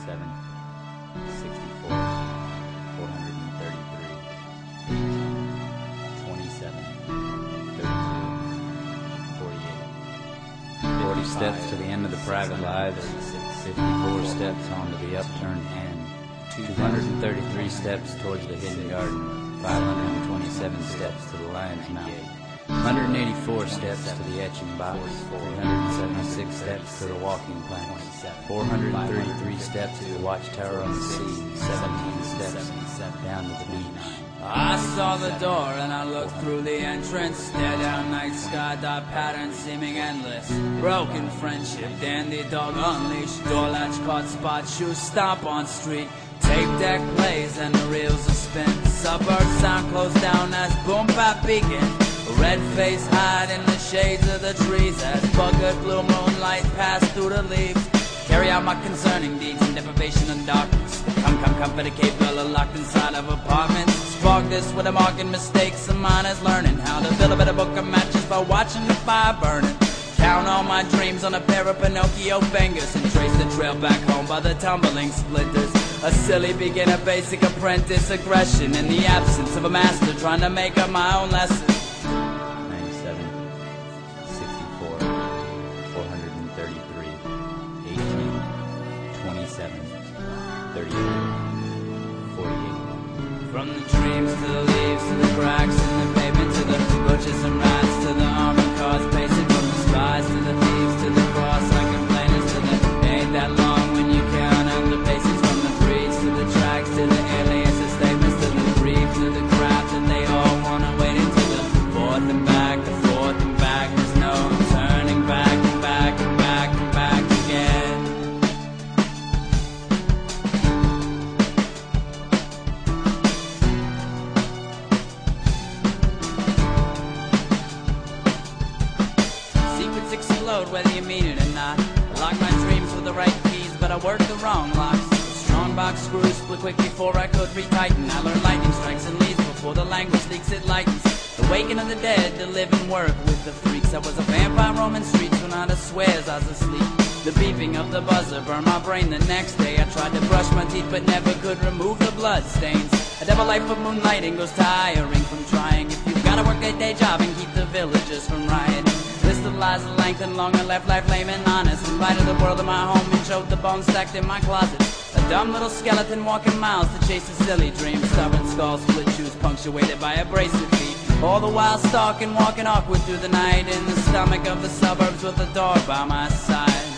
64, 433, 27, 32, 48, 40 steps to the end of the private lives, 54 steps onto the upturned hand, 233 steps towards the hidden garden, 527 steps to the lion's mouth, 184 steps to the etching box, 376 steps to the walking plank, 433 steps to the watchtower on the sea, 17 steps down to the beach. I saw the door and I looked through the entrance, stared down night sky, dot pattern seeming endless. Broken friendship, dandy dog unleashed, door latch caught spot, shoes stomp on street. Tape deck plays and the reels are spin, suburb sound closed down as boom bap beacon. Red face hide in the shades of the trees as bucket blue moonlight pass through the leaves. Carry out my concerning deeds in deprivation and darkness. Come for the cave dweller locked inside of apartments. Spark this with a marking mistakes and mine is learning how to fill a bit of book of matches by watching the fire burning. Count all my dreams on a pair of Pinocchio fingers and trace the trail back home by the tumbling splinters. A silly beginner, basic apprentice aggression in the absence of a master trying to make up my own lesson. 38, 48. From the dreams to the leaves to the cracks in the pavement to the butchers and rats to the armored cars pacing from the spies to the thieves to the cross I complainers to the ain't that long when you count on the bases from the breeds to the tracks to the aliens to statements to the brief to the crap that they all wanna wait until the forth and back, the forth and back. There's no turning back and back and back and back again. Whether you mean it or not, I lock my dreams with the right keys, but I worked the wrong locks. Strong box screws split quick before I could retighten. I learned lightning strikes and leaves before the language leaks it lightens. The waking of the dead, the living work with the freaks. I was a vampire roaming streets when I just swears I was asleep. The beeping of the buzzer burned my brain the next day. I tried to brush my teeth but never could remove the blood stains. A double life of moonlighting goes tiring from trying. If you've gotta work that day job and keep the villagers from rioting. List of lies and length and long and left life lame and honest. Invited the world of my home and showed the bones stacked in my closet. A dumb little skeleton walking miles to chase a silly dream. Stubborn skull, split shoes punctuated by abrasive feet. All the while stalking, walking awkward through the night in the stomach of the suburbs with a dog by my side.